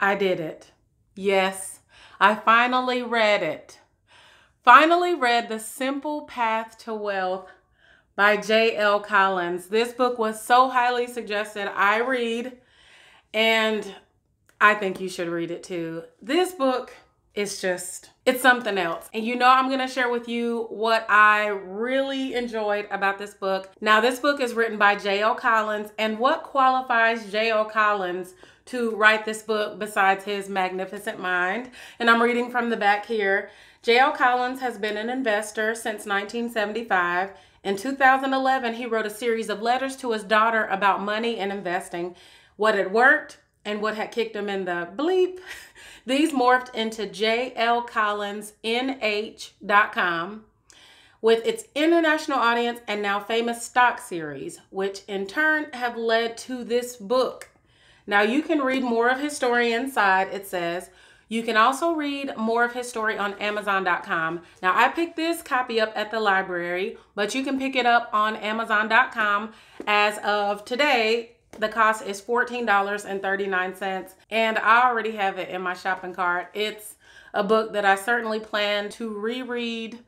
I did it. Yes, I finally read it. Finally read The Simple Path to Wealth by JL Collins. This book was so highly suggested I read, and I think you should read it too. This book is just, it's something else. And you know, I'm gonna share with you what I really enjoyed about this book. Now, this book is written by JL Collins, and what qualifies JL Collins to write this book besides his magnificent mind? And I'm reading from the back here. JL Collins has been an investor since 1975. In 2011, he wrote a series of letters to his daughter about money and investing, what had worked and what had kicked him in the bleep. These morphed into JLCollinsNH.com with its international audience and now famous stock series, which in turn have led to this book. Now you can read more of his story inside, it says. You can also read more of his story on Amazon.com. Now, I picked this copy up at the library, but you can pick it up on Amazon.com. As of today, the cost is $14.39, and I already have it in my shopping cart. It's a book that I certainly plan to reread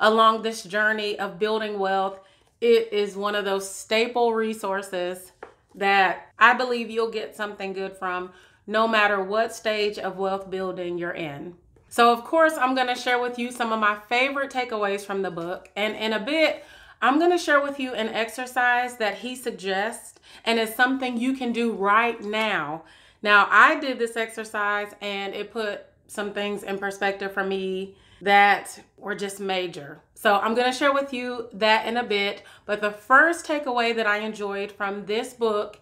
along this journey of building wealth. It is one of those staple resources that I believe you'll get something good from, no matter what stage of wealth building you're in. So of course, I'm gonna share with you some of my favorite takeaways from the book. And in a bit, I'm gonna share with you an exercise that he suggests and is something you can do right now. Now, I did this exercise and it put some things in perspective for me that were just major. So I'm gonna share with you that in a bit, but the first takeaway that I enjoyed from this book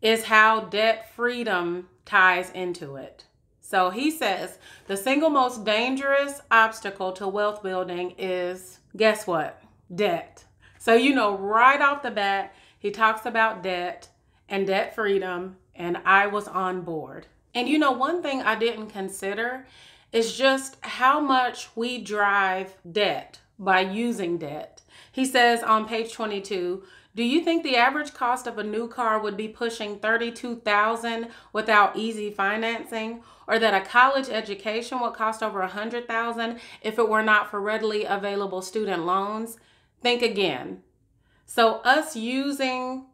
is how debt freedom ties into it. So he says, the single most dangerous obstacle to wealth building is, guess what? Debt. So you know, right off the bat, he talks about debt and debt freedom, and I was on board. And you know, one thing I didn't consider is just how much we drive debt by using debt. He says on page 22, do you think the average cost of a new car would be pushing $32,000 without easy financing, or that a college education would cost over $100,000 if it were not for readily available student loans? Think again. So us using,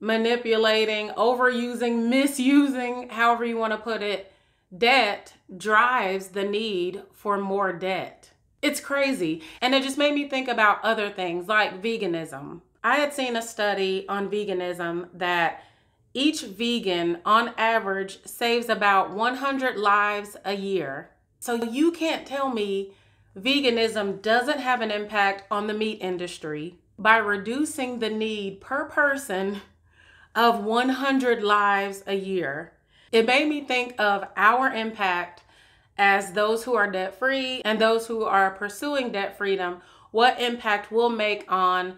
manipulating, overusing, misusing, however you want to put it, debt drives the need for more debt. It's crazy. And it just made me think about other things like veganism. I had seen a study on veganism that each vegan on average saves about 100 lives a year. So you can't tell me veganism doesn't have an impact on the meat industry by reducing the need per person of 100 lives a year. It made me think of our impact as those who are debt free and those who are pursuing debt freedom, what impact we'll make on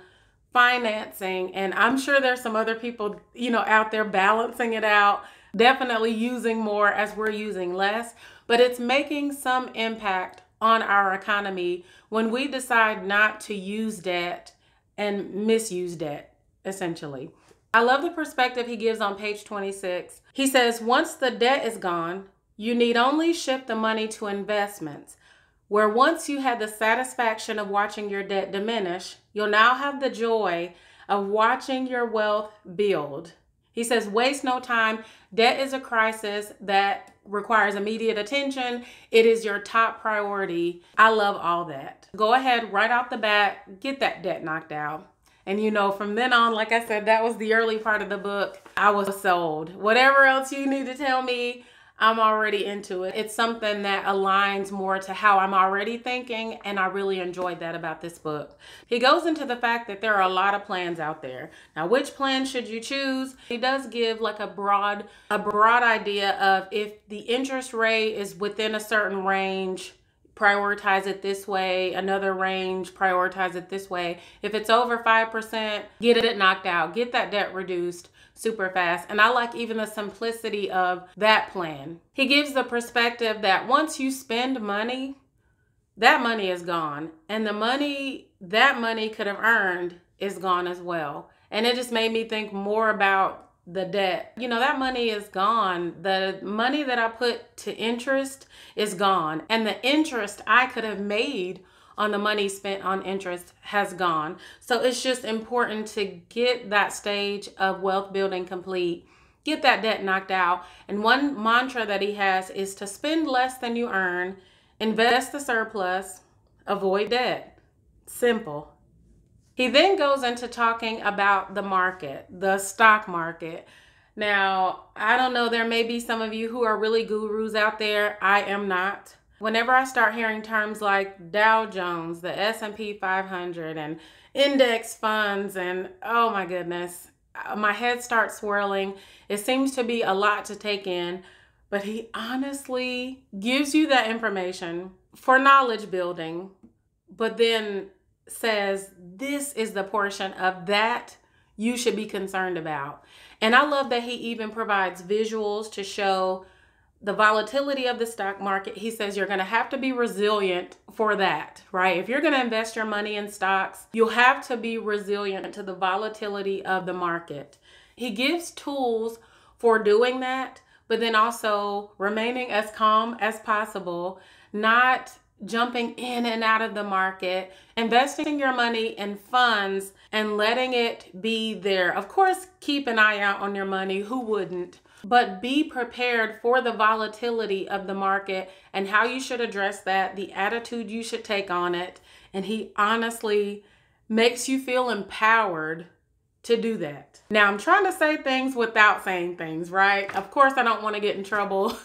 financing. And I'm sure there's some other people, you know, out there balancing it out, definitely using more as we're using less, but it's making some impact on our economy when we decide not to use debt and misuse debt, essentially. I love the perspective he gives on page 26. He says, once the debt is gone, you need only shift the money to investments. Where once you had the satisfaction of watching your debt diminish, you'll now have the joy of watching your wealth build. He says, waste no time. Debt is a crisis that requires immediate attention. It is your top priority. I love all that. Go ahead, right off the bat, get that debt knocked out. And you know, from then on, like I said, that was the early part of the book. I was sold. Whatever else you need to tell me, I'm already into it. It's something that aligns more to how I'm already thinking, and I really enjoyed that about this book. He goes into the fact that there are a lot of plans out there. Now, which plan should you choose? He does give like a broad idea of, if the interest rate is within a certain range, prioritize it this way, another range, prioritize it this way. If it's over 5%, get it knocked out, get that debt reduced super fast. And I like even the simplicity of that plan. He gives the perspective that once you spend money, that money is gone, and the money that money could have earned is gone as well. And it just made me think more about the debt. You know, that money is gone. The money that I put to interest is gone. And the interest I could have made on the money spent on interest has gone. So it's just important to get that stage of wealth building complete, get that debt knocked out. And one mantra that he has is to spend less than you earn, invest the surplus, avoid debt. Simple. He then goes into talking about the market, the stock market. Now, I don't know, there may be some of you who are really gurus out there. I am not. Whenever I start hearing terms like Dow Jones, the S&P 500, and index funds, and oh my goodness, my head starts swirling. It seems to be a lot to take in, but he honestly gives you that information for knowledge building, but then says this is the portion of that you should be concerned about. And I love that he even provides visuals to show the volatility of the stock market. He says you're going to have to be resilient for that, right? If you're going to invest your money in stocks, you'll have to be resilient to the volatility of the market. He gives tools for doing that, but then also remaining as calm as possible, not jumping in and out of the market, investing your money in funds and letting it be there. Of course, keep an eye out on your money. Who wouldn't? But be prepared for the volatility of the market and how you should address that, the attitude you should take on it. And he honestly makes you feel empowered to do that. Now, I'm trying to say things without saying things, right? Of course, I don't want to get in trouble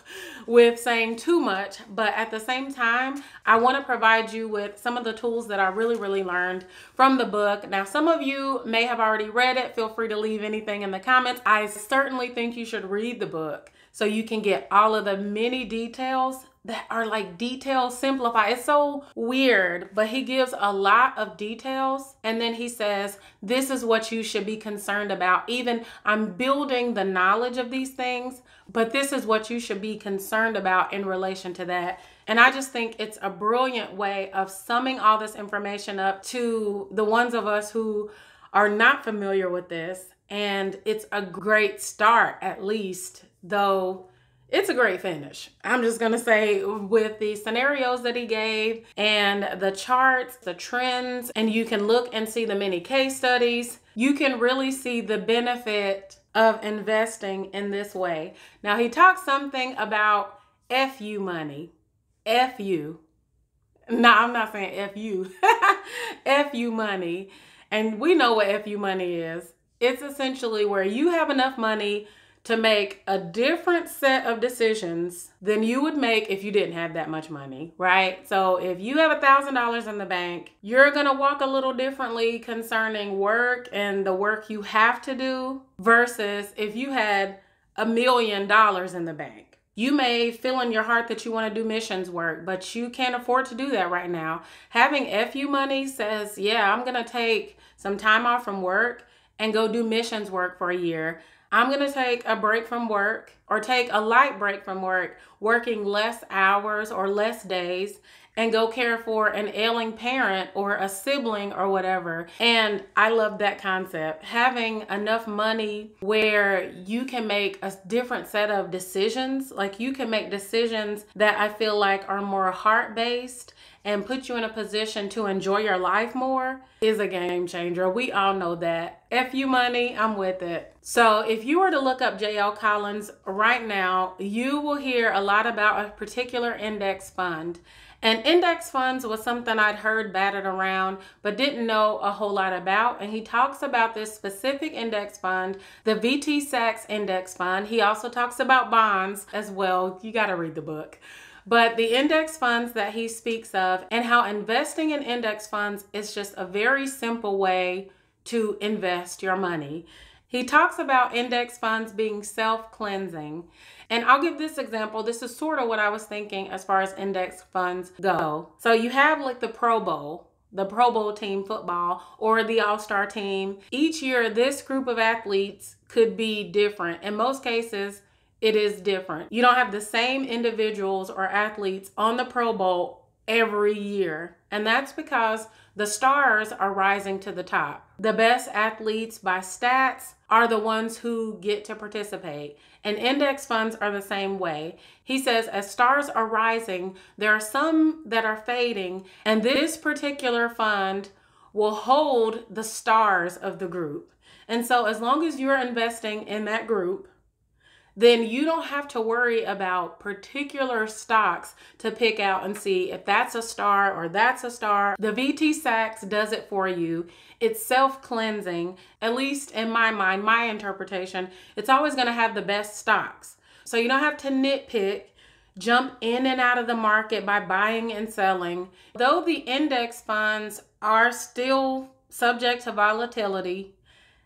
with saying too much, but at the same time, I want to provide you with some of the tools that I really learned from the book. Now, some of you may have already read it. Feel free to leave anything in the comments. I certainly think you should read the book so you can get all of the many details that are like details simplify. It's so weird, but he gives a lot of details. And then he says, this is what you should be concerned about. Even I'm building the knowledge of these things, but this is what you should be concerned about in relation to that. And I just think it's a brilliant way of summing all this information up to the ones of us who are not familiar with this. And it's a great start, at least, though it's a great finish. I'm just gonna say, with the scenarios that he gave and the charts, the trends, and you can look and see the many case studies, you can really see the benefit of investing in this way. Now, he talks something about FU money. FU. No, I'm not saying FU. FU money. And we know what FU money is. It's essentially where you have enough money to make a different set of decisions than you would make if you didn't have that much money, right? So if you have $1,000 in the bank, you're gonna walk a little differently concerning work and the work you have to do versus if you had $1 million in the bank. You may feel in your heart that you wanna do missions work, but you can't afford to do that right now. Having FU money says, yeah, I'm gonna take some time off from work and go do missions work for a year. I'm going to take a break from work, or take a light break from work, working less hours or less days, and go care for an ailing parent or a sibling or whatever. And I love that concept. Having enough money where you can make a different set of decisions, like you can make decisions that I feel like are more heart-based and put you in a position to enjoy your life more, is a game changer. We all know that. FU money, I'm with it. So if you were to look up JL Collins right now, you will hear a lot about a particular index fund. And index funds was something I'd heard batted around, but didn't know a whole lot about. And he talks about this specific index fund, the VTSAX index fund. He also talks about bonds as well. You gotta read the book. But the index funds that he speaks of, and how investing in index funds is just a very simple way to invest your money. He talks about index funds being self-cleansing. And I'll give this example. This is sort of what I was thinking as far as index funds go. So you have like the Pro Bowl team football, or the All-Star team. Each year, this group of athletes could be different. In most cases, it is different. You don't have the same individuals or athletes on the Pro Bowl every year. And that's because the stars are rising to the top, The best athletes by stats are the ones who get to participate, and index funds are the same way. He says, as stars are rising, there are some that are fading, and this particular fund will hold the stars of the group. And so as long as you're investing in that group, then you don't have to worry about particular stocks to pick out and see if that's a star or that's a star. The VTSAX does it for you. It's self-cleansing, at least in my mind, my interpretation. It's always going to have the best stocks. So you don't have to nitpick, jump in and out of the market by buying and selling. Though the index funds are still subject to volatility,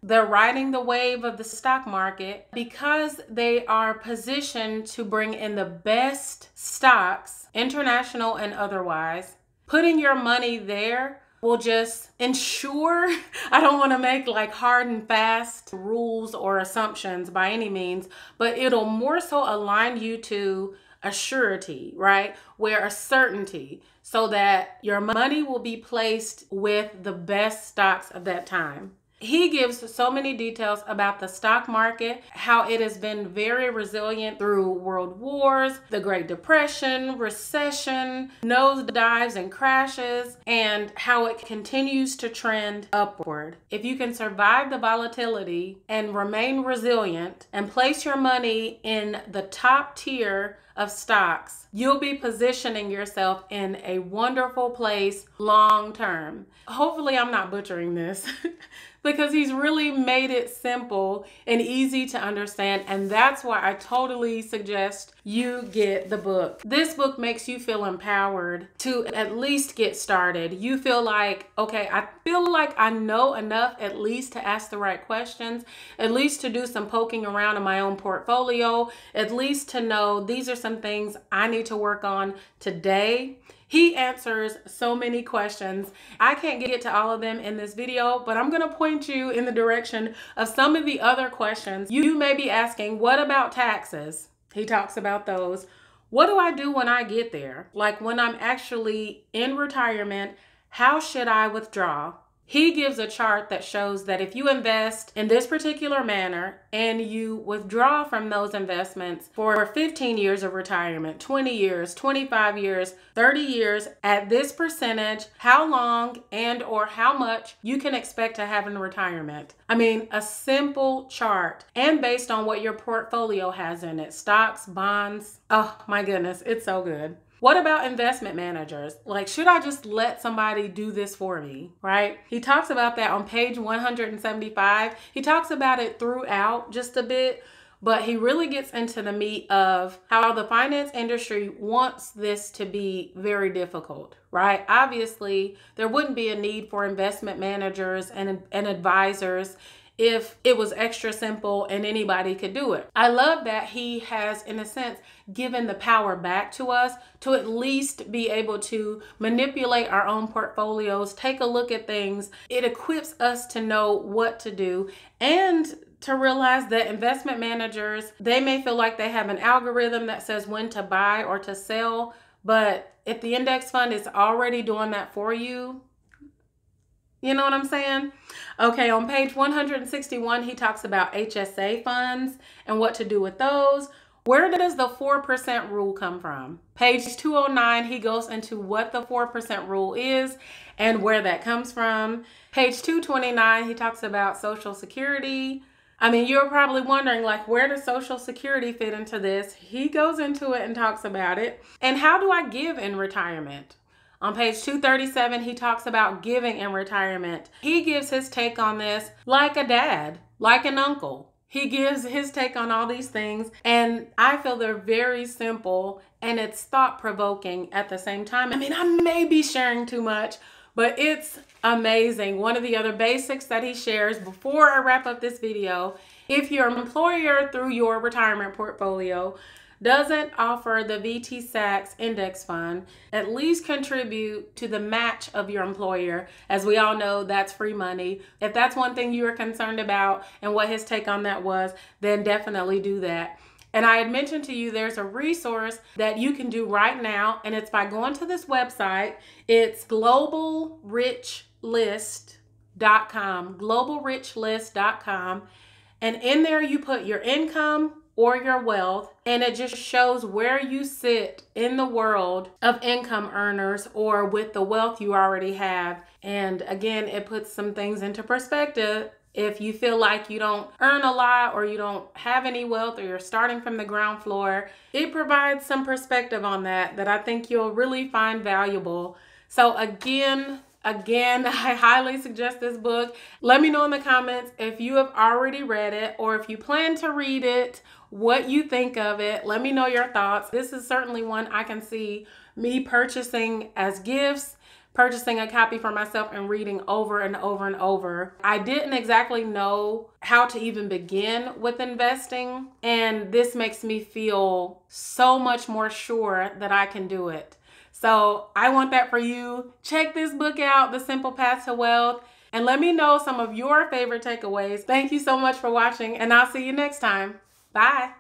they're riding the wave of the stock market because they are positioned to bring in the best stocks, international and otherwise. Putting your money there will just ensure, I don't want to make like hard and fast rules or assumptions by any means, but it'll more so align you to a surety, right? Where a certainty, so that your money will be placed with the best stocks of that time. He gives so many details about the stock market, how it has been very resilient through world wars, the Great Depression, recession, nosedives and crashes, and how it continues to trend upward. If you can survive the volatility and remain resilient and place your money in the top tier of stocks, you'll be positioning yourself in a wonderful place long term. Hopefully I'm not butchering this because he's really made it simple and easy to understand, and that's why I totally suggest you get the book. This book makes you feel empowered to at least get started. You feel like, okay, I feel like I know enough at least to ask the right questions, at least to do some poking around in my own portfolio, at least to know these are some things I need to work on today. He answers so many questions. I can't get to all of them in this video, but I'm gonna point you in the direction of some of the other questions you may be asking. What about taxes? He talks about those. What do I do when I get there? Like when I'm actually in retirement, how should I withdraw? He gives a chart that shows that if you invest in this particular manner and you withdraw from those investments for 15 years of retirement, 20 years, 25 years, 30 years at this percentage, how long and or how much you can expect to have in retirement. I mean, a simple chart, and based on what your portfolio has in it, stocks, bonds. Oh my goodness, it's so good. What about investment managers? Like, should I just let somebody do this for me, right? He talks about that on page 175. He talks about it throughout just a bit, but he really gets into the meat of how the finance industry wants this to be very difficult, right? Obviously, there wouldn't be a need for investment managers and advisors if it was extra simple and anybody could do it. I love that he has, in a sense, given the power back to us to at least be able to manipulate our own portfolios, take a look at things. It equips us to know what to do and to realize that investment managers, they may feel like they have an algorithm that says when to buy or to sell, but if the index fund is already doing that for you, you know what I'm saying? Okay, on page 161, he talks about HSA funds and what to do with those. Where does the 4% rule come from? Page 209, he goes into what the 4% rule is and where that comes from. Page 229, he talks about Social Security. I mean, you're probably wondering, like, where does Social Security fit into this? He goes into it and talks about it. And how do I give in retirement? On page 237, he talks about giving in retirement. He gives his take on this like a dad, like an uncle. He gives his take on all these things, and I feel they're very simple, and it's thought-provoking at the same time. I mean, I may be sharing too much, but it's amazing. One of the other basics that he shares before I wrap up this video, if your employer through your retirement portfolio doesn't offer the VTSAX index fund, at least contribute to the match of your employer. As we all know, that's free money. If that's one thing you are concerned about and what his take on that was, then definitely do that. And I had mentioned to you, there's a resource that you can do right now, and it's by going to this website. It's globalrichlist.com. globalrichlist.com. And in there you put your income or your wealth, and it just shows where you sit in the world of income earners or with the wealth you already have. And again, it puts some things into perspective. If you feel like you don't earn a lot or you don't have any wealth or you're starting from the ground floor, it provides some perspective on that I think you'll really find valuable. So again, I highly suggest this book. Let me know in the comments if you have already read it or if you plan to read it, what you think of it. Let me know your thoughts. This is certainly one I can see me purchasing as gifts, purchasing a copy for myself and reading over and over and over. I didn't exactly know how to even begin with investing, and this makes me feel so much more sure that I can do it. So I want that for you. Check this book out, The Simple Path to Wealth, and let me know some of your favorite takeaways. Thank you so much for watching, and I'll see you next time. Bye.